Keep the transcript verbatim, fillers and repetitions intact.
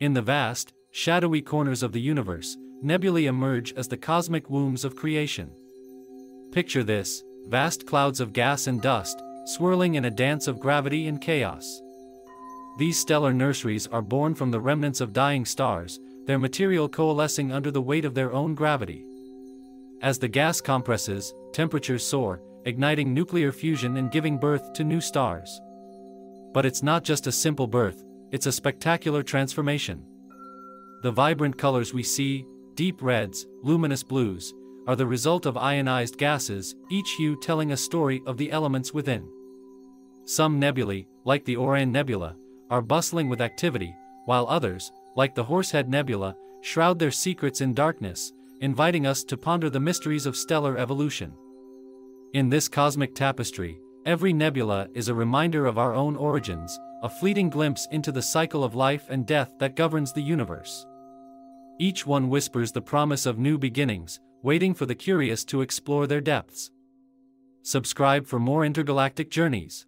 In the vast, shadowy corners of the universe, nebulae emerge as the cosmic wombs of creation. Picture this: vast clouds of gas and dust, swirling in a dance of gravity and chaos. These stellar nurseries are born from the remnants of dying stars, their material coalescing under the weight of their own gravity. As the gas compresses, temperatures soar, igniting nuclear fusion and giving birth to new stars. But it's not just a simple birth, it's a spectacular transformation. The vibrant colors we see, deep reds, luminous blues, are the result of ionized gases, each hue telling a story of the elements within. Some nebulae, like the Orion Nebula, are bustling with activity, while others, like the Horsehead Nebula, shroud their secrets in darkness, inviting us to ponder the mysteries of stellar evolution. In this cosmic tapestry, every nebula is a reminder of our own origins, a fleeting glimpse into the cycle of life and death that governs the universe. Each one whispers the promise of new beginnings, waiting for the curious to explore their depths. Subscribe for more intergalactic journeys.